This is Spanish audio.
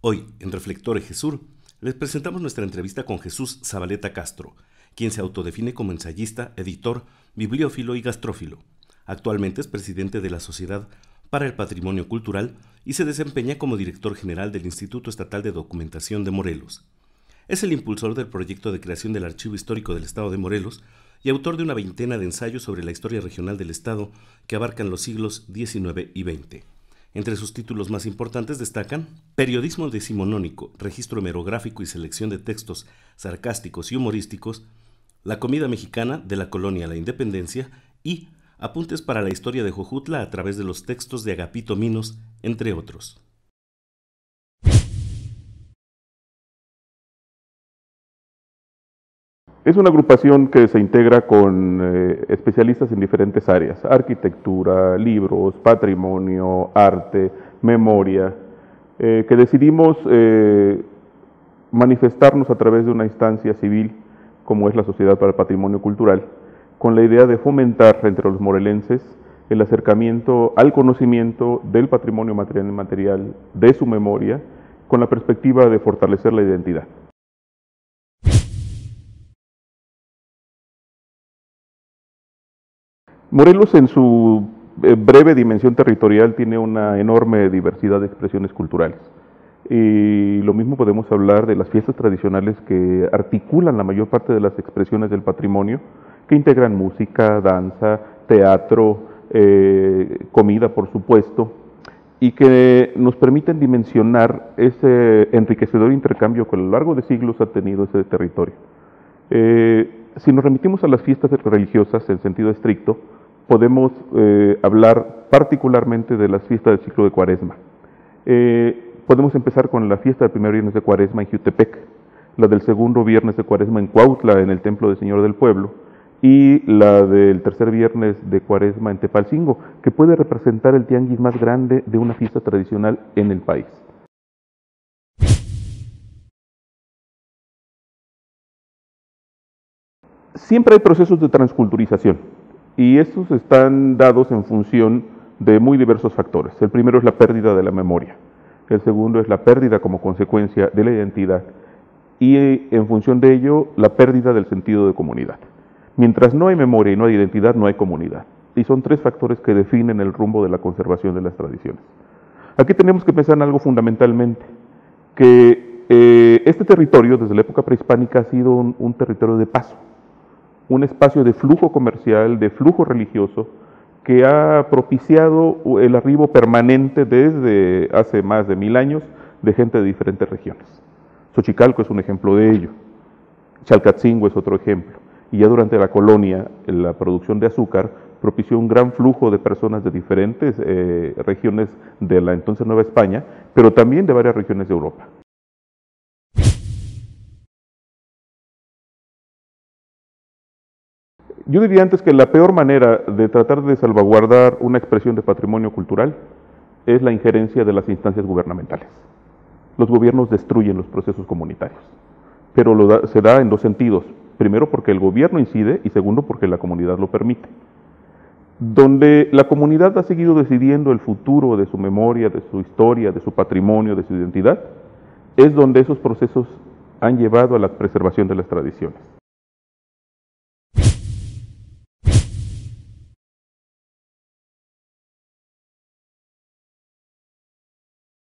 Hoy, en Reflector Ejesur, les presentamos nuestra entrevista con Jesús Zavaleta Castro, quien se autodefine como ensayista, editor, bibliófilo y gastrófilo. Actualmente es presidente de la Sociedad para el Patrimonio Cultural y se desempeña como director general del Instituto Estatal de Documentación de Morelos. Es el impulsor del proyecto de creación del Archivo Histórico del Estado de Morelos y autor de una veintena de ensayos sobre la historia regional del Estado que abarcan los siglos XIX y XX. Entre sus títulos más importantes destacan Periodismo decimonónico, registro hemerográfico y selección de textos sarcásticos y humorísticos, La Comida Mexicana de la Colonia a la Independencia y Apuntes para la Historia de Jojutla a través de los Textos de Agapito Minos, entre otros. Es una agrupación que se integra con especialistas en diferentes áreas: arquitectura, libros, patrimonio, arte, memoria, que decidimos manifestarnos a través de una instancia civil como es la Sociedad para el Patrimonio Cultural, con la idea de fomentar entre los morelenses el acercamiento al conocimiento del patrimonio material e inmaterial, de su memoria, con la perspectiva de fortalecer la identidad. Morelos, en su breve dimensión territorial, tiene una enorme diversidad de expresiones culturales. Y lo mismo podemos hablar de las fiestas tradicionales que articulan la mayor parte de las expresiones del patrimonio, que integran música, danza, teatro, comida, por supuesto, y que nos permiten dimensionar ese enriquecedor intercambio que a lo largo de siglos ha tenido ese territorio. Si nos remitimos a las fiestas religiosas en sentido estricto, podemos hablar particularmente de las fiestas del ciclo de Cuaresma. Podemos empezar con la fiesta del primer viernes de Cuaresma en Jiutepec, la del segundo viernes de Cuaresma en Cuautla, en el Templo del Señor del Pueblo, y la del tercer viernes de Cuaresma en Tepalcingo, que puede representar el tianguis más grande de una fiesta tradicional en el país. Siempre hay procesos de transculturización y estos están dados en función de muy diversos factores. El primero es la pérdida de la memoria, el segundo es la pérdida como consecuencia de la identidad y en función de ello la pérdida del sentido de comunidad. Mientras no hay memoria y no hay identidad, no hay comunidad, y son tres factores que definen el rumbo de la conservación de las tradiciones. Aquí tenemos que pensar en algo fundamentalmente, que este territorio desde la época prehispánica ha sido un territorio de paso, un espacio de flujo comercial, de flujo religioso, que ha propiciado el arribo permanente desde hace más de 1000 años de gente de diferentes regiones. Xochicalco es un ejemplo de ello, Chalcatzingo es otro ejemplo, y ya durante la colonia, la producción de azúcar propició un gran flujo de personas de diferentes regiones de la entonces Nueva España, pero también de varias regiones de Europa. Yo diría antes que la peor manera de tratar de salvaguardar una expresión de patrimonio cultural es la injerencia de las instancias gubernamentales. Los gobiernos destruyen los procesos comunitarios, pero se da en dos sentidos. Primero, porque el gobierno incide, y segundo, porque la comunidad lo permite. Donde la comunidad ha seguido decidiendo el futuro de su memoria, de su historia, de su patrimonio, de su identidad, es donde esos procesos han llevado a la preservación de las tradiciones.